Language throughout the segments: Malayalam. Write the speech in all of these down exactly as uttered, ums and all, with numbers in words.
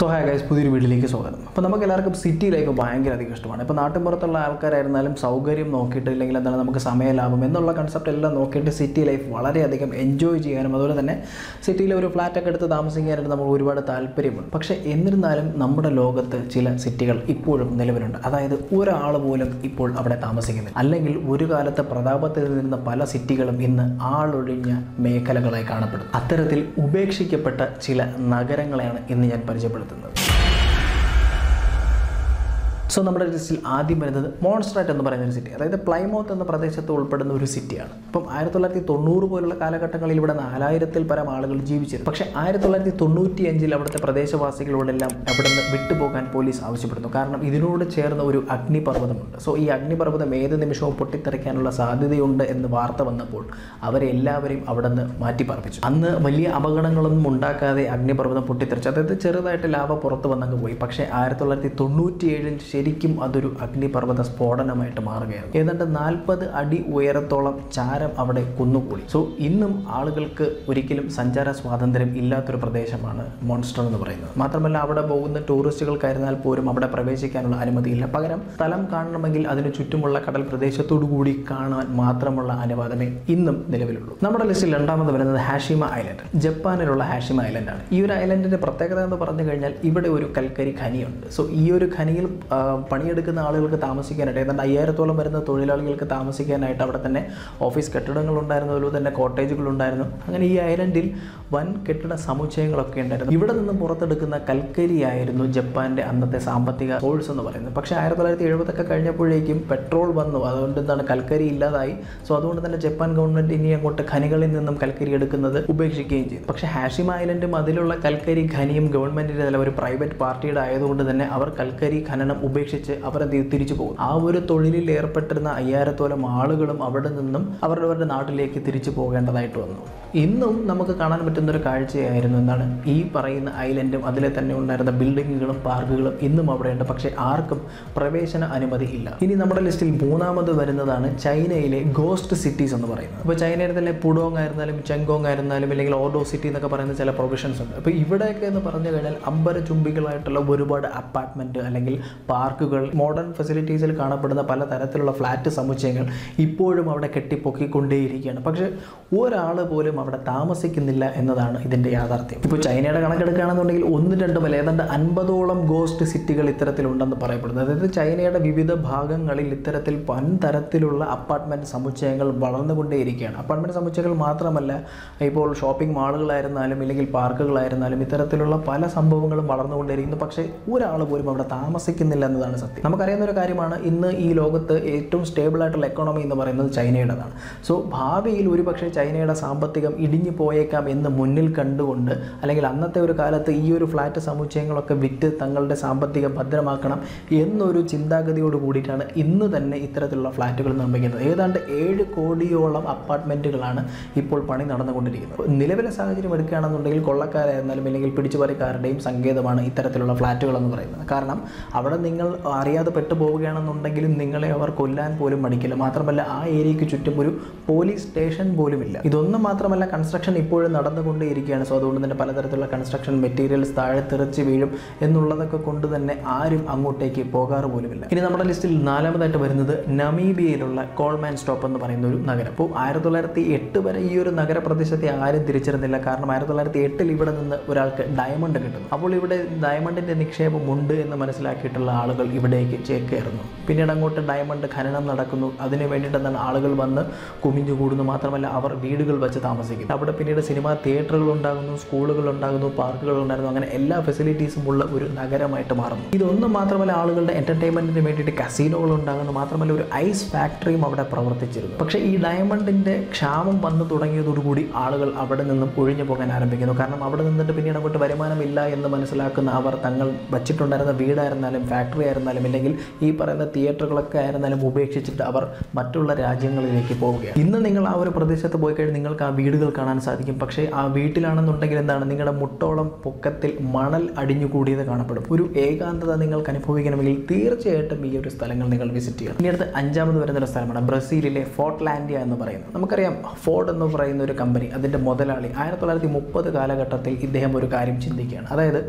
So hi guys, welcome to the video. So we have a city like a buying. So we have a concept of a city life. We enjoy the city life. We have flat ticket to the dancing. We have a talperi. But in the number of city life, we have a dancing. Alangil, Urugala, the Pradabata in the Pala city in the Alodinia, Mekalakalakanaput. Ataratil Ubekshikapata, Chila, Nagarangalan in the Parjabal. So, we have to say that the Monster is a city. That is, Plymouth is a city. Now, nineteen ninety-seven Aduru Agni Parvata Spodanamata Marga. Either the Nalpad Adi Ueratola Charam Avade Kunupuli. So Innum Algalka Uriculum Sanjara Swadandrim Illa through Pradeshamana, Monster on the Brain. Mathamala Avada Bogun, the touristical Karanal Purim Abada Pravesi Kanal Animadilla Pagaram, Talam Karnamagil Adana Chutumula Katal Pradesh, Tudgudi Kana, Matramula Anavadame, Innum Nelevilu. Number less Lantama the Vena, the Hashima Island, Japan and Rola Hashima Island. Ira Island is a protector of the Parangal, Ibadu Kalkari Canyon. So Uru Canyon. പണിയെടുക്കുന്ന ആളുകൾക്ക് താമസിക്കാൻ ഏതാണ്ട് അയ്യായിരത്തോളം വരുന്ന തൊഴിലാളികൾക്ക് താമസിക്കാനായിട്ട് അവിടെ തന്നെ ഓഫീസ് കെട്ടിടങ്ങൾ ഉണ്ടായിരുന്നു, അതുപോലെ തന്നെ കോട്ടേജുകൾ ഉണ്ടായിരുന്നു. അങ്ങനെ ഈ ഐലൻഡിൽ വൻ കെട്ടിട സമുച്ചയങ്ങളൊക്കെ ഉണ്ടായിരുന്നു. ഇവിടെ നിന്നും പുറത്തെടുക്കുന്ന കൽക്കരി ആയിരുന്നു ജപ്പാന്റെ അന്നത്തെ സാമ്പത്തിക സോഴ്സ് എന്ന് പറയുന്നത്. പക്ഷേ ആയിരത്തി തൊള്ളായിരത്തി എഴുപത് ഒക്കെ കഴിഞ്ഞപ്പോഴേക്കും പെട്രോൾ വന്നു, അതുകൊണ്ട് തന്നെ കൽക്കരി ഇല്ലാതായി. സോ അതുകൊണ്ട് തന്നെ ജപ്പാൻ ഗവൺമെന്റ് ഇനി അങ്ങോട്ട് ഖനികളിൽ നിന്നും കൽക്കരി എടുക്കുന്നത് ഉപേക്ഷിക്കുകയും ചെയ്തു. പക്ഷേ ഹാഷിമ ഐലൻഡും അതിലുള്ള കൽക്കരി ഖനിയും ഗവൺമെന്റിന്റെ തന്നെ ഒരു പ്രൈവറ്റ് പാർട്ടിയുടെ ആയതുകൊണ്ട് തന്നെ അവർ കൽക്കരി ഖനനം Ubekshich, Avara Tirichipo. Our Tolili Air Patrana, Ayaratola, Malagulam, Avadanum, Avara Nata Lake Tirichipo and the Lightrono. Innum Namaka Kanan Matandra Kalche, Irenan, E. Parain Island, Adalatan, the building of Pargul, Innum Abranda Paksha, Arkham, Privation, Animadi Hilla. In the number is still Bonama the Varanadana, China, ghost cities on the Varana. But China, the Pudong, Ireland, Changong, Ireland, Odo City, the Kaparanzella provisions. But if the Paranel, Umber Chumbical, Burubad apartment, modern facilities in Palatarathal flat to Samuchangal, Ipodum of the Ketipoki Kundi and Paksha, or Alapolim of the Tamasik in the La and the Yadarthi. China only the Unbadolam ghost city literatil on the Parapata. The China Vivida Bhagan literatil Pan Taratilula apartment Samuchangal, Balan the Gundarikan. Apartment Samuchangal Matramala, Ipol shopping model and Alamilical Park Light and Alamitaratilla, Palasambungal, Balan the Gundari in the Paksha, or Alapolim of the Tamasik in the Namakarian Karimana in the E log the eight to stable at economy in the Maranal China. So Babi Luribaksha China Sampatikam Idinipoekam in the Munil Kandunda, Alangana Teurkala, the E flat Samuchang like a Victor Tangal de Sampatika Padra Makanam, Yen Nuru Chindaka the Uditana, in the Itra flat number, eight codiola apartment, Hippo Panin under the Gundi. Nilevela Sanjay American Dale Kolaka and the Milling Pitivarikar Dame Sange the Mana Itra flat on the Karnam. Ningle Aria the Petabogan and Nundagil Ningle over Kola and Polimadicala Matramala Ari Kichutamuru police station Bolimilla. Idon the Matramala construction import and other Kunda Irikan so the Paladatala construction materials started Thirchividum and Nulaka Kunda than Arim Angoteki Pogar Bolimilla. In the number list, Nalama that were in the Namibia Coleman stop on the Parandu Nagarapo, Iratolati, eight to a year Nagara Pradesh, the Iron Richer and the Lakarna, Iratolati, eight to live on the Uralka diamond. Apoliva diamond in the next shape of Munda in the Manaslaki. ആളുകൾ ഇവിടേക്ക് ചേക്കേറുന്നു. പിന്നീട് അങ്ങോട്ട് ഡയമണ്ട് ഖനനം നടക്കുന്നു. അതിനു വേണ്ടിയിട്ട് തന്നെ ആളുകൾ വന്ന് കുമിഞ്ഞു കൂടുന്നു. മാത്രമല്ല അവർ വീടുകൾ വെച്ച് താമസിക്കുന്നു. അവിടെ പിന്നീട് സിനിമ തിയേറ്ററുകൾ ഉണ്ടാകുന്നു, സ്കൂളുകൾ ഉണ്ടാകുന്നു, പാർക്കുകൾ ഉണ്ടാകുന്നു. അങ്ങനെ എല്ലാ ഫെസിലിറ്റീസും ഉള്ള ഒരു നഗരമായിട്ട് മാറുന്നു. ഇതൊന്നും മാത്രമല്ല ആളുകളുടെ എന്റർടൈൻമെന്റിന് വേണ്ടിയിട്ട് കസിനോകൾ ഉണ്ടാകുന്നു. മാത്രമല്ല ഒരു ഐസ് ഫാക്ടറിയും അവിടെ പ്രവർത്തിച്ചിരുന്നു. പക്ഷേ ഈ ഡയമണ്ടിന്റെ ക്ഷാമം വന്നു തുടങ്ങിയതോടുകൂടി ആളുകൾ അവിടെ നിന്നും ഒഴിഞ്ഞു പോകാൻ ആരംഭിക്കുന്നു. കാരണം അവിടെ നിന്നിട്ട് പിന്നീട് അങ്ങോട്ട് വരുമാനമില്ല എന്ന് മനസ്സിലാക്കുന്ന അവർ തങ്ങൾ വെച്ചിട്ടുണ്ടായിരുന്ന വീടായിരുന്നാലും ഫാക്ടറി ആയിരുന്നാലും അല്ലെങ്കിൽ ഈ പറയുന്ന തിയേറ്ററുകളൊക്കെ ആയിരുന്നാലും ഉപേക്ഷിച്ചിട്ട് അവർ മറ്റുള്ള രാജ്യങ്ങളിലേക്ക് പോവുകയാണ്. ഇന്ന് നിങ്ങൾ ആ ഒരു പ്രദേശത്ത് പോയി കഴിഞ്ഞാൽ നിങ്ങൾക്ക് ആ വീടുകൾ കാണാൻ സാധിക്കും. പക്ഷേ ആ വീട്ടിലാണെന്നുണ്ടെങ്കിൽ എന്താണ്, നിങ്ങളുടെ മുട്ടോളം പൊക്കത്തിൽ മണൽ അടിഞ്ഞുകൂടിയത് കാണപ്പെടും. ഒരു ഏകാന്തത നിങ്ങൾക്ക് അനുഭവിക്കണമെങ്കിൽ തീർച്ചയായിട്ടും ഈ ഒരു സ്ഥലങ്ങൾ നിങ്ങൾ വിസിറ്റ് ചെയ്യണം. ഇനി അടുത്ത് അഞ്ചാമത് വരുന്നൊരു സ്ഥലമാണ് ബ്രസീലിലെ ഫോർട്ട്ലാൻഡിയ എന്ന് പറയുന്നത്. നമുക്കറിയാം ഫോർഡ് എന്ന് പറയുന്ന ഒരു കമ്പനി, അതിൻ്റെ മുതലാളി ആയിരത്തി തൊള്ളായിരത്തി മുപ്പത് കാലഘട്ടത്തിൽ ഇദ്ദേഹം ഒരു കാര്യം ചിന്തിക്കുകയാണ്. അതായത്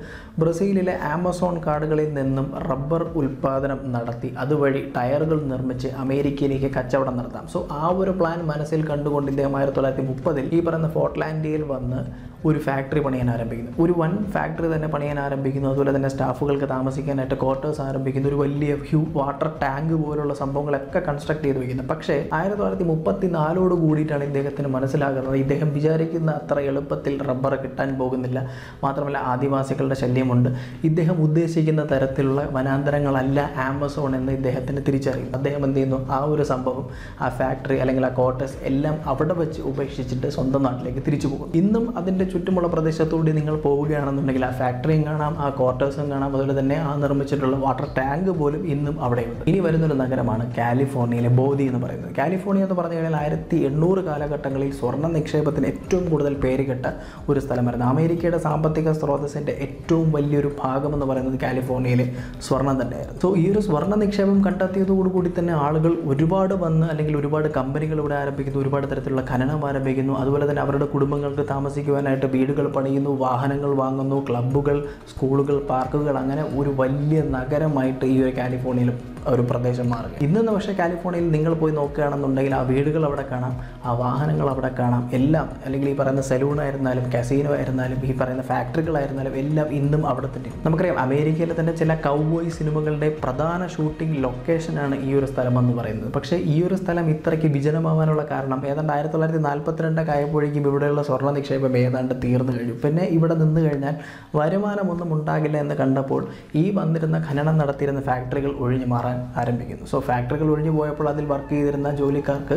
ബ്രസീലിലെ ആമസോൺ കാടുകളിൽ നിന്നും റബ്ബർ ഉൽപ്പാദനം നടത്തി അതുവഴി ടയറുകൾ നിർമ്മിച്ച് അമേരിക്കയിലേക്ക് കച്ചവടം നടത്താം. സോ ആ ഒരു പ്ലാൻ മനസ്സിൽ കണ്ടുകൊണ്ട് ഇദ്ദേഹം ആയിരത്തി തൊള്ളായിരത്തി മുപ്പതിൽ ഈ പറയുന്ന ഫോർട്ട്ലാൻഡിയയിൽ വന്ന് ഒരു ഫാക്ടറി പണിയാൻ ആരംഭിക്കുന്നു. ഒരു വൻ ഫാക്ടറി തന്നെ പണിയാൻ ആരംഭിക്കുന്നു. അതുപോലെ തന്നെ സ്റ്റാഫുകൾക്ക് താമസിക്കാനായിട്ട് ക്വാർട്ടേഴ്സ് ആരംഭിക്കുന്നു. ഒരു വലിയ ഹ്യൂ വാട്ടർ ടാങ്ക് പോലുള്ള സംഭവങ്ങളൊക്കെ കൺസ്ട്രക്ട് ചെയ്ത് വയ്ക്കുന്നു. പക്ഷേ ആയിരത്തി തൊള്ളായിരത്തി മുപ്പത്തി നാലോട് കൂടിയിട്ടാണ് ഇദ്ദേഹത്തിന് മനസ്സിലാകുന്നത് ഇദ്ദേഹം വിചാരിക്കുന്ന അത്ര എളുപ്പത്തിൽ റബ്ബർ കിട്ടാൻ പോകുന്നില്ല, മാത്രമല്ല ആദിവാസികളുടെ ശല്യമുണ്ട്, ഇദ്ദേഹം ഉദ്ദേശിക്കുന്ന തരത്തിലുള്ള വനാന്തരങ്ങളല്ല ആമസോൺ എന്ന് ഇദ്ദേഹത്തിന് തിരിച്ചറിയും. അദ്ദേഹം എന്ത് ചെയ്യുന്നു, ആ ഒരു സംഭവം ആ ഫാക്ടറി അല്ലെങ്കിൽ ആ ക്വാർട്ടേഴ്സ് എല്ലാം അവിടെ വെച്ച് ഉപേക്ഷിച്ചിട്ട് സ്വന്തം നാട്ടിലേക്ക് തിരിച്ചു പോകും. ഇന്നും അതിൻ്റെ ചുറ്റുമുള്ള പ്രദേശത്തുകൂടി നിങ്ങൾ പോവുകയാണെന്നുണ്ടെങ്കിൽ ആ ഫാക്ടറിയും കാണാം, ആ ക്വാർട്ടേഴ്സും കാണാം, അതുപോലെ തന്നെ ആ നിർമ്മിച്ചിട്ടുള്ള വാട്ടർ ടാങ്ക് പോലും ഇന്നും അവിടെയുണ്ട്. ഇനി വരുന്നൊരു നഗരമാണ് കാലിഫോർണിയയിലെ ബോഡി എന്ന് പറയുന്നത്. കാലിഫോർണിയ എന്ന് പറഞ്ഞു കഴിഞ്ഞാൽ ആയിരത്തി എണ്ണൂറ് കാലഘട്ടങ്ങളിൽ സ്വർണ്ണ നിക്ഷേപത്തിന് ഏറ്റവും കൂടുതൽ പേരുകെട്ട ഒരു സ്ഥലമായിരുന്നു. അമേരിക്കയുടെ സാമ്പത്തിക സ്രോതസ്സിൻ്റെ ഏറ്റവും വലിയൊരു ഭാഗം എന്ന് പറയുന്നത് കാലിഫോർണിയയിലെ സ്വർണം തന്നെയായിരുന്നു. സോ ഈ ഒരു സ്വർണ്ണ നിക്ഷേപം കണ്ടെത്തിയതോടുകൂടി തന്നെ ആളുകൾ ഒരുപാട് വന്ന് അല്ലെങ്കിൽ ഒരുപാട് കമ്പനികൾ ഇവിടെ ആരംഭിക്കുന്നു, ഒരുപാട് തരത്തിലുള്ള ഖനനം ആരംഭിക്കുന്നു. അതുപോലെ തന്നെ അവരുടെ കുടുംബങ്ങൾക്ക് താമസിക്കുവാനായിട്ട് വീടുകൾ പണിയുന്നു, വാഹനങ്ങൾ വാങ്ങുന്നു, ക്ലബ്ബുകൾ, സ്കൂളുകൾ, പാർക്കുകൾ, അങ്ങനെ ഒരു വലിയ നഗരമായിട്ട് ഈ ഒരു കാലിഫോർണിയയിലും ഒരു പ്രദേശം മാറുക. ഇന്ന് പക്ഷേ കാലിഫോർണിയയിൽ നിങ്ങൾ പോയി നോക്കുകയാണെന്നുണ്ടെങ്കിൽ ആ വീടുകൾ അവിടെ കാണാം, ആ വാഹനങ്ങൾ അവിടെ കാണാം, എല്ലാം അല്ലെങ്കിൽ ഈ പറയുന്ന സലൂണായിരുന്നാലും കസീനോ ആയിരുന്നാലും ഈ പറയുന്ന ഫാക്ടറികളായിരുന്നാലും എല്ലാം ഇന്നും അവിടെ തന്നെ. നമുക്കറിയാം അമേരിക്കയിലെ തന്നെ ചില കൗബോയ് സിനിമകളുടെ പ്രധാന ഷൂട്ടിംഗ് ലൊക്കേഷനാണ് ഈ ഒരു സ്ഥലം എന്ന് പറയുന്നത്. പക്ഷേ ഈ ഒരു സ്ഥലം ഇത്രയ്ക്ക് വിജനമാവാനുള്ള കാരണം ഏതാണ്ട് ആയിരത്തി തൊള്ളായിരത്തി നാൽപ്പത്തിരണ്ടൊക്കെ ആയപ്പോഴേക്കും ഇവിടെയുള്ള സ്വർണ്ണ നിക്ഷേപം ഏതാണ്ട് തീർന്നു കഴിഞ്ഞു. പിന്നെ ഇവിടെ നിന്ന് കഴിഞ്ഞാൽ വരുമാനമൊന്നും ഉണ്ടാകില്ല എന്ന് കണ്ടപ്പോൾ ഈ വന്നിരുന്ന ഖനനം നടത്തിയിരുന്ന ഫാക്ടറികൾ ഒഴിഞ്ഞു മാറാൻ ആരംഭിക്കുന്നു. സോ ഫാക്ടറികൾ ഒഴിഞ്ഞു പോയപ്പോൾ അതിൽ വർക്ക് ചെയ്തിരുന്ന ജോലിക്കാർക്ക്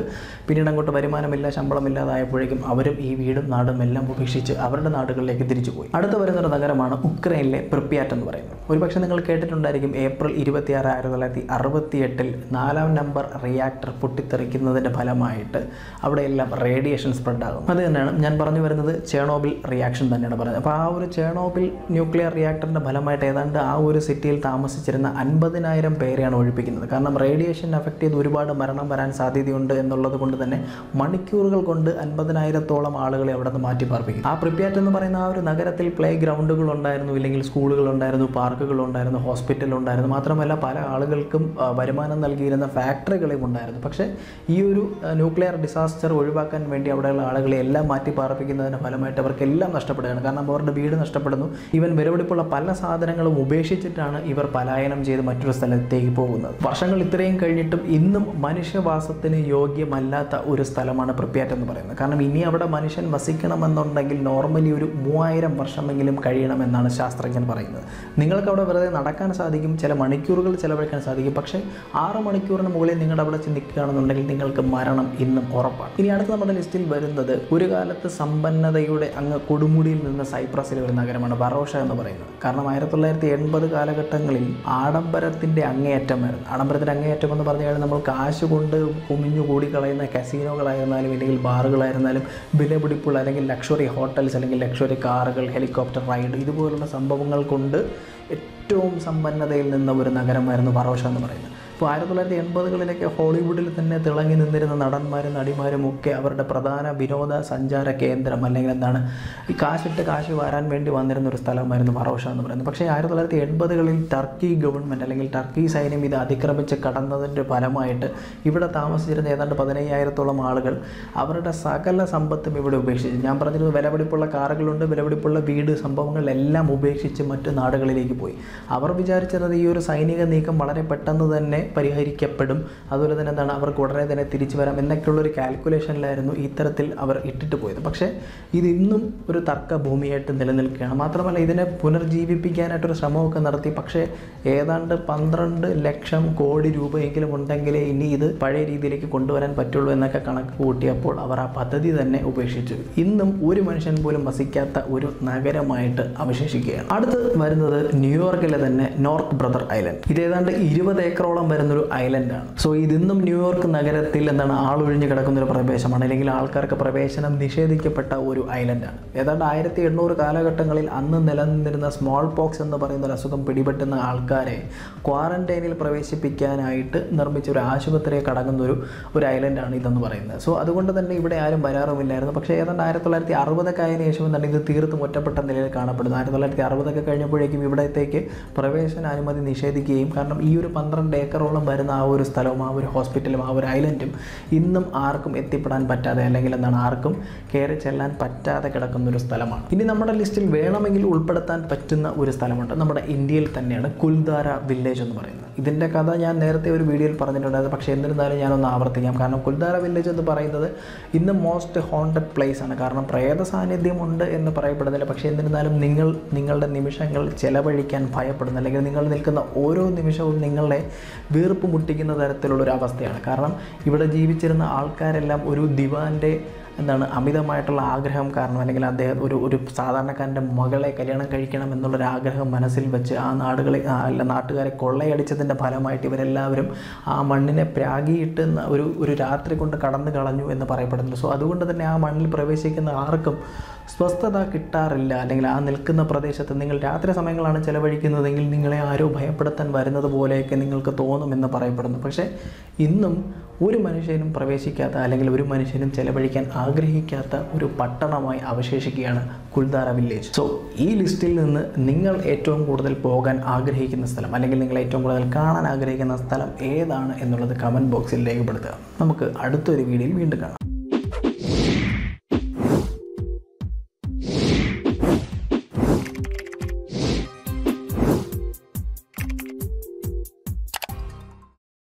പിന്നീട് അങ്ങോട്ട് വരുമാനമില്ല, ശമ്പളമില്ലാതായപ്പോഴേക്കും അവരും ഈ വീടും നാടും എല്ലാം ഉപേക്ഷിച്ച് അവരുടെ നാടുകളിലേക്ക് തിരിച്ചുപോയി. അടുത്ത വരുന്നൊരു നഗരമാണ് ഉക്രൈനിലെ പ്രിപ്യാറ്റ് എന്ന് പറയുന്നത്. ഒരുപക്ഷെ നിങ്ങൾ കേട്ടിട്ടുണ്ടായിരിക്കും, ഏപ്രിൽ ഇരുപത്തിയാറ് ആയിരത്തി തൊള്ളായിരത്തി അറുപത്തി എട്ടിൽ നാലാം നമ്പർ റിയാക്ടർ പൊട്ടിത്തെറിക്കുന്നതിൻ്റെ ഫലമായിട്ട് അവിടെയെല്ലാം റേഡിയേഷൻ സ്പ്രെഡാകും. അത് തന്നെയാണ് ഞാൻ പറഞ്ഞു വരുന്നത്, ചേർണോബിൽ റിയാക്ഷൻ തന്നെയാണ് പറയുന്നത്. അപ്പോൾ ആ ഒരു ചേർണോബിൽ ന്യൂക്ലിയർ റിയാക്ടറിൻ്റെ ഫലമായിട്ട് ഏതാണ്ട് ആ ഒരു സിറ്റിയിൽ താമസിച്ചിരുന്ന അൻപതിനായിരം പേരെയാണ് ഒഴിപ്പിക്കുന്നത്. കാരണം റേഡിയേഷൻ എഫക്ട് ചെയ്ത് ഒരുപാട് മരണം വരാൻ സാധ്യതയുണ്ട് എന്നുള്ളത് കൊണ്ട് തന്നെ മണിക്കൂറുകൾ കൊണ്ട് അൻപതിനായിരത്തോളം ആളുകളെ അവിടെ നിന്ന് മാറ്റി പാർപ്പിക്കും. ആ പ്രിപ്യാറ്റ് എന്ന് പറയുന്ന ആ ഒരു നഗരത്തിൽ പ്ലേ ഗ്രൗണ്ടുകൾ ഉണ്ടായിരുന്നു, ഇല്ലെങ്കിൽ സ്കൂളുകൾ ഉണ്ടായിരുന്നു, പാർക്കുകൾ ഉണ്ടായിരുന്നു, ഹോസ്പിറ്റൽ ഉണ്ടായിരുന്നു, മാത്രമല്ല പല ആളുകൾക്കും വരുമാനം നൽകിയിരുന്ന ഫാക്ടറികളും ഉണ്ടായിരുന്നു. പക്ഷേ ഈ ഒരു ന്യൂക്ലിയർ ഡിസാസ്റ്റർ ഒഴിവാക്കാൻ വേണ്ടി അവിടെയുള്ള ആളുകളെ എല്ലാം മാറ്റി പാർപ്പിക്കുന്നതിൻ്റെ ഫലമായിട്ട് അവർക്കെല്ലാം നഷ്ടപ്പെടുകയാണ്. കാരണം അവരുടെ വീട് നഷ്ടപ്പെടുന്നു, ഇവൻ വിലപിടിപ്പുള്ള പല സാധനങ്ങളും ഉപേക്ഷിച്ചിട്ടാണ് ഇവർ പലായനം ചെയ്ത് മറ്റൊരു സ്ഥലത്തേക്ക് പോകുന്നത്. വർഷങ്ങൾ ഇത്രയും കഴിഞ്ഞിട്ടും ഇന്നും മനുഷ്യവാസത്തിന് യോഗ്യമല്ലാത്ത ഒരു സ്ഥലമാണ് പ്രിപ്യാറ്റ് എന്ന് പറയുന്നത്. കാരണം ഇനി അവിടെ മനുഷ്യൻ വസിക്കണമെന്നുണ്ടെങ്കിൽ നോർമലി ഒരു മൂവായിരം വർഷമെങ്കിലും കഴിയണമെന്നാണ് ശാസ്ത്രജ്ഞൻ പറയുന്നത്. നിങ്ങൾക്ക് അവിടെ വെറുതെ നടക്കാൻ സാധിക്കും, ചില മണിക്കൂറുകൾ ചിലവഴിക്കാൻ സാധിക്കും, പക്ഷേ ആറ് മണിക്കൂറിന് മുകളിൽ നിങ്ങളുടെ അവിടെ നിൽക്കുകയാണെന്നുണ്ടെങ്കിൽ നിങ്ങൾക്ക് മരണം ഇന്നും ഉറപ്പാണ്. ഇനി അടുത്ത നമ്മുടെ ലിസ്റ്റിൽ വരുന്നത് ഒരു കാലത്ത് സമ്പന്നതയുടെ അങ്ങ് കൊടുമുടിയിൽ നിന്ന് സൈപ്രസിലെ ഒരു നഗരമാണ് ബറോഷ എന്ന് പറയുന്നത്. കാരണം ആയിരത്തി തൊള്ളായിരത്തി എൺപത് കാലഘട്ടങ്ങളിൽ ആഡംബരത്തിൻ്റെ അങ്ങേയറ്റം ആഡംബരത്തിന് അങ്ങേയറ്റം എന്ന് പറഞ്ഞു കഴിഞ്ഞാൽ നമ്മൾ കാശ് കൊണ്ട് കുമിഞ്ഞുകൂടി കളയുന്ന കസീനോകളായിരുന്നാലും ഇല്ലെങ്കിൽ ബാറുകളായിരുന്നാലും വിലപിടിപ്പുള്ള അല്ലെങ്കിൽ ലക്ഷറി ഹോട്ടൽസ് അല്ലെങ്കിൽ ലക്ഷറി കാറുകൾ, ഹെലികോപ്റ്റർ റൈഡ്, ഇതുപോലുള്ള സംഭവങ്ങൾ കൊണ്ട് ഏറ്റവും സമ്പന്നതയിൽ നിന്ന ഒരു നഗരമായിരുന്നു ബറോഷ എന്ന് പറയുന്നത്. ഇപ്പോൾ ആയിരത്തി തൊള്ളായിരത്തി എൺപതുകളിലൊക്കെ ഹോളിവുഡിൽ തന്നെ തിളങ്ങി നിന്നിരുന്ന നടന്മാരും നടിമാരും ഒക്കെ അവരുടെ പ്രധാന വിനോദ സഞ്ചാര കേന്ദ്രം അല്ലെങ്കിൽ എന്താണ് ഈ കാശിട്ട് കാശ് വാരാൻ വേണ്ടി വന്നിരുന്ന ഒരു സ്ഥലമായിരുന്നു ബറോഷ എന്ന് പറയുന്നത്. പക്ഷേ ആയിരത്തി തൊള്ളായിരത്തി എൺപതുകളിൽ ടർക്കി ഗവൺമെൻറ് അല്ലെങ്കിൽ ടർക്കി സൈന്യം ഇത് അതിക്രമിച്ച് കടന്നതിൻ്റെ ഫലമായിട്ട് ഇവിടെ താമസിച്ചിരുന്ന ഏതാണ്ട് പതിനയ്യായിരത്തോളം ആളുകൾ അവരുടെ സകല സമ്പത്തും ഇവിടെ ഉപേക്ഷിച്ചു. ഞാൻ പറഞ്ഞിരുന്നു വിലപിടിപ്പുള്ള കാറുകളുണ്ട്, വിലപിടിപ്പുള്ള വീട് സംഭവങ്ങളെല്ലാം ഉപേക്ഷിച്ച് മറ്റ് നാടുകളിലേക്ക് പോയി. അവർ വിചാരിച്ചത് ഈ ഒരു സൈനിക നീക്കം വളരെ പെട്ടെന്ന് തന്നെ പരിഹരിക്കപ്പെടും. അതുപോലെ തന്നെ എന്താണ് അവർക്ക് ഉടനെ തന്നെ തിരിച്ചു വരാം എന്നൊക്കെയുള്ളൊരു കാൽക്കുലേഷനിലായിരുന്നു ഇത്തരത്തിൽ അവർ ഇട്ടിട്ട് പോയത്. പക്ഷേ ഇത് ഇന്നും ഒരു തർക്കഭൂമിയായിട്ട് നിലനിൽക്കുകയാണ്. മാത്രമല്ല ഇതിനെ പുനർജീവിപ്പിക്കാനായിട്ടൊരു ശ്രമമൊക്കെ നടത്തി. പക്ഷേ ഏതാണ്ട് പന്ത്രണ്ട് ലക്ഷം കോടി രൂപയെങ്കിലും ഉണ്ടെങ്കിലേ ഇനി ഇത് പഴയ രീതിയിലേക്ക് കൊണ്ടുവരാൻ പറ്റുള്ളൂ എന്നൊക്കെ കണക്ക് കൂട്ടിയപ്പോൾ അവർ ആ പദ്ധതി തന്നെ ഉപേക്ഷിച്ചു. ഇന്നും ഒരു മനുഷ്യൻ പോലും വസിക്കാത്ത ഒരു നഗരമായിട്ട് അവശേഷിക്കുകയാണ്. അടുത്തത് വരുന്നത് ന്യൂയോർക്കിലെ തന്നെ നോർത്ത് ബ്രദർ ഐലൻഡ്. ഇതേതാണ്ട് ഇരുപത് ഏക്കറോളം വരുന്നൊരു ഐലൻഡാണ്. സോ ഇതിന്നും ന്യൂയോർക്ക് നഗരത്തിൽ എന്താണ് ആളൊഴിഞ്ഞു കിടക്കുന്നൊരു പ്രദേശമാണ്, അല്ലെങ്കിൽ ആൾക്കാർക്ക് പ്രവേശനം നിഷേധിക്കപ്പെട്ട ഒരു ഐലൻഡാണ്. ഏതാണ്ട് ആയിരത്തി എണ്ണൂറ് കാലഘട്ടങ്ങളിൽ അന്ന് നിലനിന്നിരുന്ന സ്മോൾ പോക്സ് എന്ന് പറയുന്ന ഒരു അസുഖം പിടിപെട്ടുന്ന ആൾക്കാരെ ക്വാറന്റൈനിൽ പ്രവേശിപ്പിക്കാനായിട്ട് നിർമ്മിച്ച ഒരു ആശുപത്രിയെ കടങ്ങുന്ന ഒരു ഒരു ഐലൻഡാണ് ഇതെന്ന് പറയുന്നത്. സോ അതുകൊണ്ട് തന്നെ ഇവിടെ ആരും വരാറുമില്ലായിരുന്നു. പക്ഷേ ഏതാണ്ട് ആയിരത്തി തൊള്ളായിരത്തി അറുപതൊക്കെ ആയതിനു ശേഷം തന്നെ ഇത് തീർത്തും ഒറ്റപ്പെട്ട നിലയിൽ കാണപ്പെടുന്നു. ആയിരത്തി തൊള്ളായിരത്തി അറുപതൊക്കെ കഴിഞ്ഞപ്പോഴേക്കും ഇവിടത്തേക്ക് പ്രവേശന അനുമതി നിഷേധിക്കുകയും, കാരണം ഈ ഒരു പന്ത്രണ്ട് ഏക്കറോളം വരുന്ന ആ ഒരു സ്ഥലവും ആ ഒരു ഹോസ്പിറ്റലും ആ ഒരു ഐലൻഡും ഇന്നും ആർക്കും എത്തിപ്പെടാൻ പറ്റാതെ, അല്ലെങ്കിൽ എന്താണ് ആർക്കും കയറി ചെല്ലാൻ പറ്റാതെ കിടക്കുന്നൊരു സ്ഥലമാണ്. ഇനി നമ്മുടെ ലിസ്റ്റിൽ വേണമെങ്കിൽ ഉൾപ്പെടുത്താൻ പറ്റുന്ന ഒരു സ്ഥലമുണ്ട്, നമ്മുടെ ഇന്ത്യയിൽ തന്നെയാണ് കുൽധാര വില്ലേജ് എന്ന് പറയുന്നത്. ഇതിൻ്റെ കഥ ഞാൻ നേരത്തെ ഒരു വീഡിയോയിൽ പറഞ്ഞിട്ടുണ്ടായിരുന്നു, പക്ഷേ എന്നിരുന്നാലും ഞാനൊന്ന് ആവർത്തിക്കാം. കാരണം കുൽധാര വില്ലേജ് എന്ന് പറയുന്നത് ഇന്ന് മോസ്റ്റ് ഹോണ്ടഡ് പ്ലേസ് ആണ്. കാരണം പ്രേത സാന്നിധ്യമുണ്ട് എന്ന് പറയപ്പെടുന്നില്ല, പക്ഷേ എന്നിരുന്നാലും നിങ്ങൾ നിങ്ങളുടെ നിമിഷങ്ങൾ ചെലവഴിക്കാൻ ഭയപ്പെടുന്നു, അല്ലെങ്കിൽ നിങ്ങൾ നിൽക്കുന്ന ഓരോ നിമിഷവും നിങ്ങളെ വീർപ്പ് മുട്ടിക്കുന്ന തരത്തിലുള്ളൊരു അവസ്ഥയാണ്. കാരണം ഇവിടെ ജീവിച്ചിരുന്ന ആൾക്കാരെല്ലാം ഒരു ദിവാൻ്റെ എന്താണ് അമിതമായിട്ടുള്ള ആഗ്രഹം കാരണം, അല്ലെങ്കിൽ അദ്ദേഹം ഒരു ഒരു സാധാരണക്കാരൻ്റെ മകളെ കല്യാണം കഴിക്കണം എന്നുള്ളൊരു ആഗ്രഹം മനസ്സിൽ വെച്ച് ആ നാടുകളെ അല്ല നാട്ടുകാരെ കൊള്ളയടിച്ചതിൻ്റെ ഫലമായിട്ട് ഇവരെല്ലാവരും ആ മണ്ണിനെ പ്രാഗിയിട്ട് ഒരു ഒരു രാത്രി കൊണ്ട് കടന്നു കളഞ്ഞു എന്ന് പറയപ്പെടുന്നു. സോ അതുകൊണ്ട് തന്നെ ആ മണ്ണിൽ പ്രവേശിക്കുന്ന ആർക്കും സ്വസ്ഥത കിട്ടാറില്ല, അല്ലെങ്കിൽ ആ നിൽക്കുന്ന പ്രദേശത്ത് നിങ്ങൾ രാത്രി സമയങ്ങളാണ് ചിലവഴിക്കുന്നതെങ്കിൽ നിങ്ങളെ ആരോ ഭയപ്പെടുത്താൻ വരുന്നത് പോലെയൊക്കെ നിങ്ങൾക്ക് തോന്നുമെന്ന് പറയപ്പെടുന്നു. പക്ഷേ ഇന്നും ഒരു മനുഷ്യനും പ്രവേശിക്കാത്ത, അല്ലെങ്കിൽ ഒരു മനുഷ്യനും ചിലവഴിക്കാൻ ആഗ്രഹിക്കാത്ത ഒരു പട്ടണമായി അവശേഷിക്കുകയാണ് കുൽധാര വില്ലേജ്. സോ ഈ ലിസ്റ്റിൽ നിന്ന് നിങ്ങൾ ഏറ്റവും കൂടുതൽ പോകാൻ ആഗ്രഹിക്കുന്ന സ്ഥലം, അല്ലെങ്കിൽ നിങ്ങൾ ഏറ്റവും കൂടുതൽ കാണാൻ ആഗ്രഹിക്കുന്ന സ്ഥലം ഏതാണ് എന്നുള്ളത് കമൻറ്റ് ബോക്സിൽ രേഖപ്പെടുത്തുക. നമുക്ക് അടുത്തൊരു വീഡിയോയിൽ വീണ്ടും കാണാം.